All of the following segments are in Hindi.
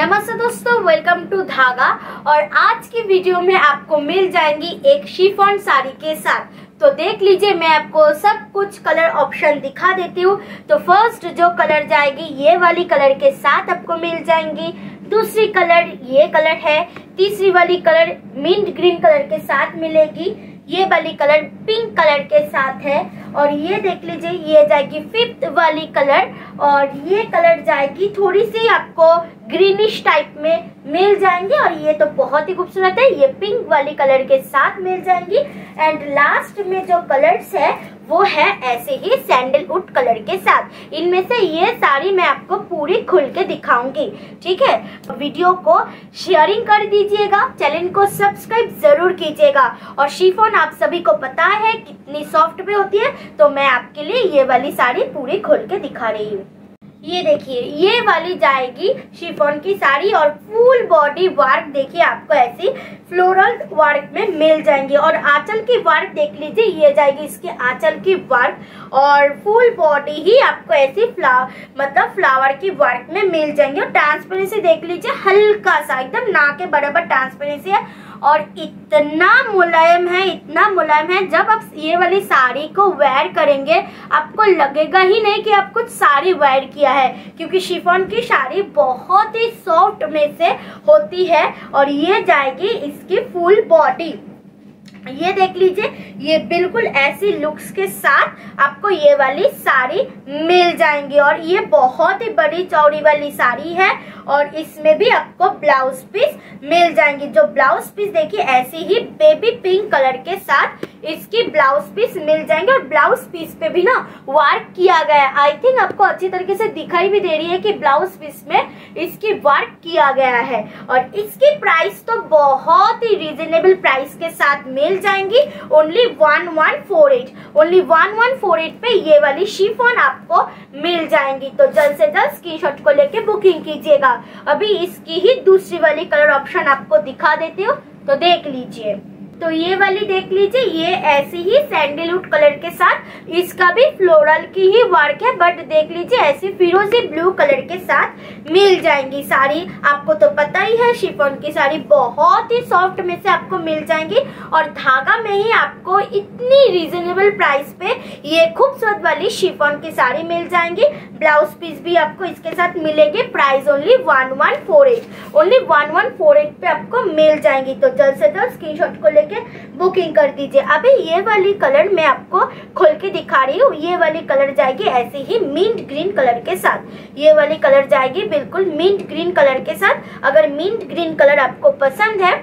नमस्ते दोस्तों, वेलकम टू धागा। और आज की वीडियो में आपको मिल जाएंगी एक शिफॉन साड़ी के साथ। तो देख लीजिए, मैं आपको सब कुछ कलर ऑप्शन दिखा देती हूँ। तो फर्स्ट जो कलर जाएगी ये वाली कलर के साथ आपको मिल जाएंगी, दूसरी कलर ये कलर है, तीसरी वाली कलर मिंट ग्रीन कलर के साथ मिलेगी, ये वाली कलर पिंक कलर के साथ है, और ये देख लीजिए ये जाएगी फिफ्थ वाली कलर, और ये कलर जाएगी थोड़ी सी आपको ग्रीनिश टाइप में मिल जाएंगे। और ये तो बहुत ही खूबसूरत है, ये पिंक वाली कलर के साथ मिल जाएंगी। एंड लास्ट में जो कलर्स है वो है ऐसे ही सैंडलवुड कलर के साथ। इनमें से ये साड़ी मैं आपको पूरी खुल के दिखाऊंगी, ठीक है। वीडियो को शेयरिंग कर दीजिएगा, चैनल को सब्सक्राइब जरूर कीजिएगा। और शिफॉन आप सभी को पता है कितनी सॉफ्ट पे होती है, तो मैं आपके लिए ये वाली साड़ी पूरी खोल के दिखा रही हूँ। ये देखिए, ये वाली जाएगी शिफॉन की साड़ी, और फुल बॉडी वर्क देखिए आपको ऐसी फ्लोरल वर्क में मिल जाएंगे। और आंचल की वर्क देख लीजिए, ये जाएगी इसके आंचल की वर्क, और फुल बॉडी ही आपको ऐसी फ्लावर की वर्क में मिल जाएंगे। और ट्रांसपेरेंसी देख लीजिए, हल्का सा एकदम ना के बराबर ट्रांसपेरेंसी है, और इतना मुलायम है, इतना मुलायम है। जब आप ये वाली साड़ी को वेयर करेंगे आपको लगेगा ही नहीं कि आप कुछ साड़ी वेयर किया है, क्योंकि शिफॉन की साड़ी बहुत ही सॉफ्ट में से होती है। और ये जाएगी इसकी फुल बॉडी, ये देख लीजिए, ये बिल्कुल ऐसी लुक्स के साथ आपको ये वाली साड़ी मिल जाएंगी। और ये बहुत ही बड़ी चौड़ी वाली साड़ी है, और इसमें भी आपको ब्लाउज पीस मिल जाएंगे। जो ब्लाउज पीस देखिए ऐसी ही बेबी पिंक कलर के साथ इसकी ब्लाउज पीस मिल जाएंगे। और ब्लाउज पीस पे भी ना वर्क किया गया है, आई थिंक आपको अच्छी तरीके से दिखाई भी दे रही है कि ब्लाउज पीस में इसकी वर्क किया गया है। और इसकी प्राइस तो बहुत ही रीजनेबल प्राइस के साथ मिल जाएंगी, ओनली 1148, ओनली 1148 पे ये वाली शिफॉन आपको मिल जाएंगी। तो जल्द से जल्द स्क्रीनशॉट को लेके बुकिंग कीजिएगा। अभी इसकी ही दूसरी वाली कलर ऑप्शन आपको दिखा देती हूँ, तो देख लीजिए। तो ये वाली देख लीजिए, ये ऐसी ही सैंडलवुड कलर के साथ, इसका भी फ्लोरल की ही वर्क है, बट देख लीजिए ऐसी फिरोजी ब्लू कलर के साथ मिल जाएंगी साड़ी। आपको तो पता ही है शिफॉन की साड़ी बहुत ही सॉफ्ट में से आपको मिल जाएंगी, और धागा में ही आपको इतनी रीजनेबल प्राइस पे ये खूबसूरत वाली शिफॉन की साड़ी मिल जाएंगी। ब्लाउज पीस भी आपको इसके साथ मिलेगी। प्राइस ओनली 1148, ओनली 1148 पे आपको मिल जाएंगी। तो जल्द से जल्द स्क्रीनशॉट को लेकर बुकिंग कर दीजिए। अभी ये वाली कलर मैं आपको खोल के दिखा रही हूँ। ये वाली कलर जाएगी ऐसे ही मिंट ग्रीन कलर के साथ, ये वाली कलर जाएगी बिल्कुल मिंट ग्रीन कलर के साथ। अगर मिंट ग्रीन कलर आपको पसंद है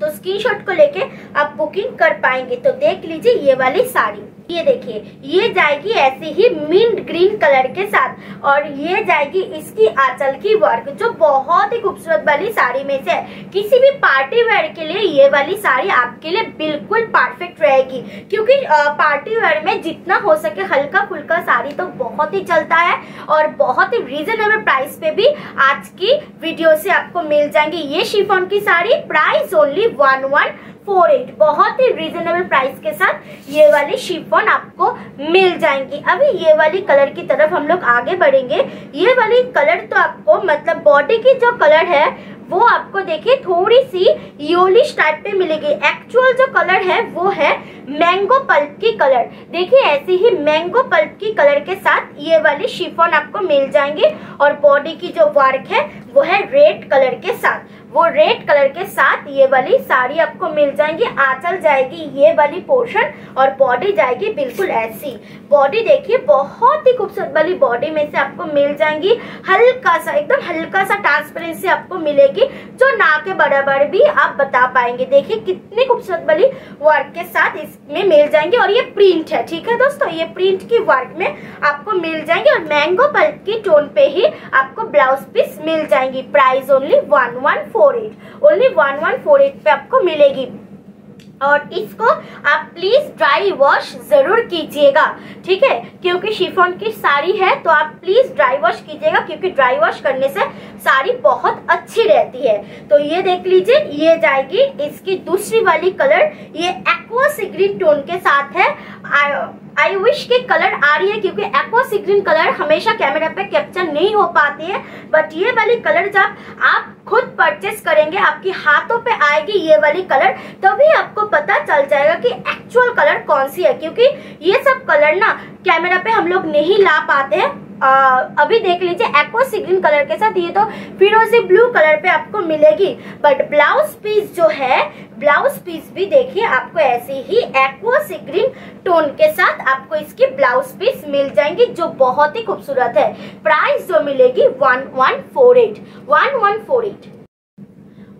तो स्क्रीनशॉट को लेके आप बुकिंग कर पाएंगे। तो देख लीजिए ये वाली साड़ी, ये देखिए, ये जाएगी ऐसे ही मिंट ग्रीन कलर के साथ, और ये जाएगी इसकी आंचल की वर्क, जो बहुत ही खूबसूरत वाली साड़ी में से है। किसी भी पार्टी वेयर के लिए ये वाली साड़ी आपके लिए बिल्कुल परफेक्ट रहेगी, क्योंकि पार्टी वेयर में जितना हो सके हल्का फुल्का साड़ी तो बहुत ही चलता है, और बहुत ही रीजनेबल प्राइस पे भी आज की वीडियो से आपको मिल जाएंगी ये शिफॉन की साड़ी। प्राइस ओनली 1148, बहुत ही रीजनेबल प्राइस के साथ ये वाली शिफॉन आपको मिल जाएंगी। अभी ये वाली कलर की तरफ हम लोग आगे बढ़ेंगे। ये वाली कलर तो आपको मतलब बॉडी की जो कलर है वो आपको देखिए थोड़ी सी येलोइश टाइप पे मिलेगी। एक्चुअल जो कलर है वो है मैंगो पल्प की कलर। देखिए ऐसे ही मैंगो पल्प की कलर के साथ ये वाली शिफॉन आपको मिल जाएंगे, और बॉडी की जो वर्क है वो है रेड कलर के साथ, वो रेड कलर के साथ ये वाली साड़ी आपको मिल जाएंगी। आंचल जाएगी ये वाली पोर्शन, और बॉडी जाएगी बिल्कुल ऐसी। बॉडी देखिए बहुत ही खूबसूरत वाली बॉडी में से आपको मिल जाएंगी। हल्का सा एकदम हल्का सा ट्रांसपेरेंसी आपको मिलेगी, जो ना के बराबर भी आप बता पाएंगे। देखिए कितनी खूबसूरत वाली वर्क के साथ में मिल जाएंगे, और ये प्रिंट है, ठीक है दोस्तों, ये प्रिंट की वर्क में आपको मिल जाएंगे। और मैंगो पल्प की टोन पे ही आपको ब्लाउज पीस मिल जाएंगी। प्राइस ओनली 1148, ओनली 1148 पे आपको मिलेगी। और इसको आप प्लीज ड्राई वॉश जरूर कीजिएगा, ठीक है, क्योंकि शिफॉन की साड़ी है तो आप प्लीज ड्राई वॉश कीजिएगा, क्योंकि ड्राई वॉश करने से साड़ी बहुत अच्छी रहती है। तो ये देख लीजिए, ये जाएगी इसकी दूसरी वाली कलर, ये एक्वा सी ग्रीन टोन के साथ है। आई विश के कलर आ रही है क्योंकि एक्वा सी ग्रीन कलर हमेशा कैमरा पे कैप्चर नहीं हो पाते हैं, बट ये वाली कलर जब आप खुद परचेस करेंगे, आपके हाथों पे आएगी ये वाली कलर, तभी आपको पता चल जाएगा कि एक्चुअल कलर कौन सी है। क्योंकि ये सब कलर ना कैमरा पे हम लोग नहीं ला पाते हैं। अभी देख लीजिए एक्वा सी ग्रीन कलर के साथ ये तो फिरोजी ब्लू कलर पे आपको मिलेगी, बट ब्लाउज पीस जो है, ब्लाउज पीस भी देखिए आपको ऐसे ही एक्वा सी ग्रीन टोन के साथ आपको इसकी ब्लाउज पीस मिल जाएंगी, जो बहुत ही खूबसूरत है। प्राइस जो मिलेगी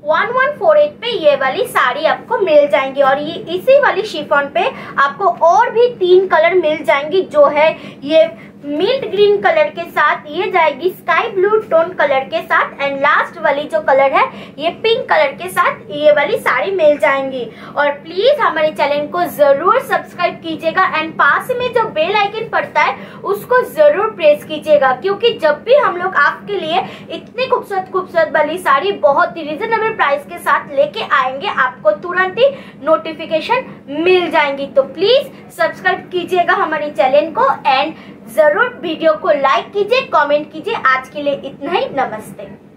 1148 पे ये वाली साड़ी आपको मिल जाएंगी। और ये इसी वाली शिफॉन पे आपको और भी तीन कलर मिल जाएंगी, जो है ये मिल्ट ग्रीन कलर के साथ, ये जाएगी स्काई ब्लू टोन कलर के साथ, एंड लास्ट वाली जो कलर है ये पिंक कलर के साथ ये वाली साड़ी मिल जाएंगी। और प्लीज हमारे चैनल को जरूर सब्सक्राइब कीजिएगा एंड पास में जो बेल आइकन पड़ता है उसको जरूर प्रेस कीजिएगा, क्योंकि जब भी हम लोग आपके लिए इतनी खूबसूरत खूबसूरत वाली साड़ी बहुत ही रिजनेबल प्राइस के साथ लेके आएंगे, आपको तुरंत ही नोटिफिकेशन मिल जाएंगी। तो प्लीज सब्सक्राइब कीजिएगा हमारे चैनल को एंड जरूर वीडियो को लाइक कीजिए, कमेंट कीजिए। आज के लिए इतना ही, नमस्ते।